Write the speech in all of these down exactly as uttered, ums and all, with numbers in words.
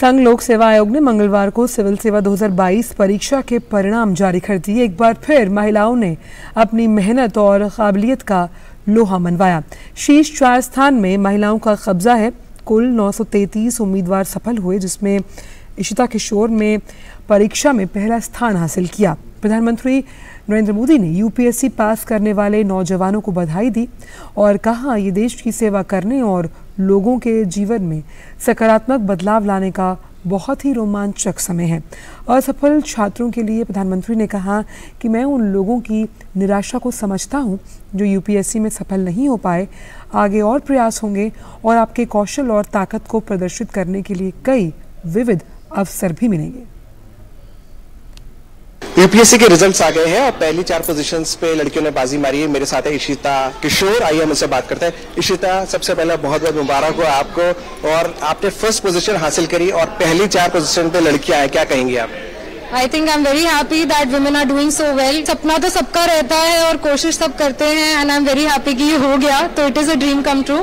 संघ लोक सेवा आयोग ने मंगलवार को सिविल सेवा दो हज़ार बाईस परीक्षा के परिणाम जारी कर दिए। एक बार फिर महिलाओं ने अपनी मेहनत और काबिलियत का लोहा मनवाया। शीर्ष चार स्थान में महिलाओं का कब्जा है। कुल नौ सौ तैंतीस उम्मीदवार सफल हुए, जिसमें इशिता किशोर ने परीक्षा में पहला स्थान हासिल किया। प्रधानमंत्री नरेंद्र मोदी ने यूपीएससी पास करने वाले नौजवानों को बधाई दी और कहा, ये देश की सेवा करने और लोगों के जीवन में सकारात्मक बदलाव लाने का बहुत ही रोमांचक समय है। असफल छात्रों के लिए प्रधानमंत्री ने कहा कि मैं उन लोगों की निराशा को समझता हूं जो यूपीएससी में सफल नहीं हो पाए। आगे और प्रयास होंगे और आपके कौशल और ताकत को प्रदर्शित करने के लिए कई विविध अवसर भी मिलेंगे। यूपीएससी के रिजल्ट्स आ गए हैं और पहली चार पोजीशंस पे लड़कियों ने बाजी मारी है। मेरे साथ है इशिता किशोर, आइए हम उनसे बात करते हैं। इशिता, सबसे पहले बहुत बहुत मुबारक हो आपको, और आपने फर्स्ट पोजीशन हासिल करी और पहली चार पोजीशन पे लड़कियां आए, क्या कहेंगी आप? I think I am very happy that women are doing so well. सपना तो सबका रहता है और कोशिश सब करते हैं, and I am very happy कि ये हो गया, तो it is a dream come true.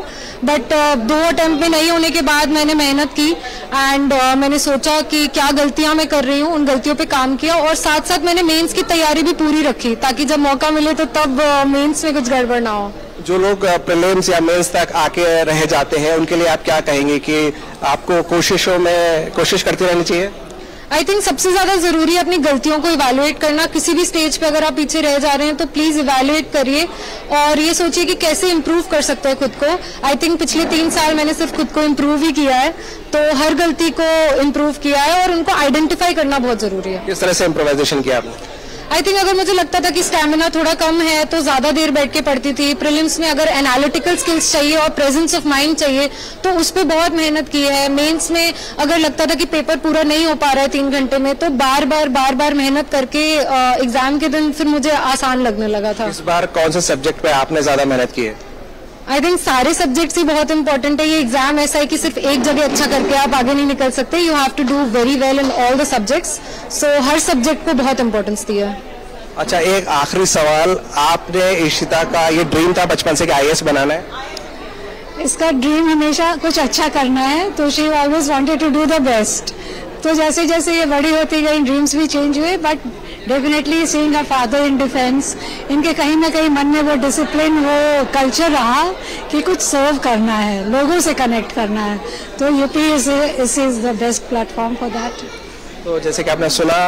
But दो अटेम्प्ट में नहीं होने के बाद मैंने मेहनत की एंड uh, मैंने सोचा कि क्या गलतियां मैं कर रही हूँ, उन गलतियों पे काम किया और साथ साथ मैंने मेंस की तैयारी भी पूरी रखी ताकि जब मौका मिले तो तब uh, मेंस में कुछ गड़बड़ ना हो। जो लोग प्रीलिम्स या मेंस तक आके रह जाते हैं उनके लिए आप क्या कहेंगे कि आपको कोशिशों में कोशिश करती रहनी चाहिए? आई थिंक सबसे ज्यादा जरूरी है अपनी गलतियों को इवैल्यूएट करना। किसी भी स्टेज पे अगर आप पीछे रह जा रहे हैं तो प्लीज इवैल्यूएट करिए और ये सोचिए कि कैसे इम्प्रूव कर सकते हैं खुद को। आई थिंक पिछले तीन साल मैंने सिर्फ खुद को इम्प्रूव ही किया है, तो हर गलती को इम्प्रूव किया है और उनको आइडेंटिफाई करना बहुत जरूरी है। किस तरह से इम्प्रोवाइजेशन किया आपने? आई थिंक अगर मुझे लगता था कि स्टेमिना थोड़ा कम है तो ज्यादा देर बैठ के पढ़ती थी। प्रीलिम्स में अगर एनालिटिकल स्किल्स चाहिए और प्रेजेंस ऑफ माइंड चाहिए तो उस पर बहुत मेहनत की है। मेंस में अगर लगता था कि पेपर पूरा नहीं हो पा रहा है तीन घंटे में, तो बार बार बार बार मेहनत करके एग्जाम के दिन फिर मुझे आसान लगने लगा था। इस बार कौन से सब्जेक्ट पे आपने ज्यादा मेहनत की है? आई थिंक सारे सब्जेक्ट्स ही बहुत इंपॉर्टेंट है। ये एग्जाम ऐसा है कि सिर्फ एक जगह अच्छा करके आप आगे नहीं निकल सकते। You have to do very well in all the subjects, so हर सब्जेक्ट को बहुत इंपॉर्टेंस दिया है। अच्छा, एक आखिरी सवाल, आपने इशिता का ये ड्रीम था बचपन से कि आईएएस बनाना है? इसका ड्रीम हमेशा कुछ अच्छा करना है, तो she always wanted to do the best. तो जैसे जैसे ये बड़ी होती गई ड्रीम्स भी चेंज हुए, but definitely seeing a father in defence, इनके कहीं ना कहीं मन में वो डिसिप्लिन, वो कल्चर रहा कि कुछ सर्व करना है, लोगों से कनेक्ट करना है, तो UP is is the best platform for that. तो जैसे कि आपने सुना,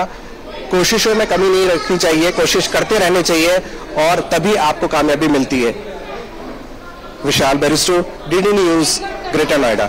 कोशिशों में कमी नहीं रखनी चाहिए, कोशिश करते रहने चाहिए और तभी आपको कामयाबी मिलती है। Vishal Baristu, DD news, Greater Noida.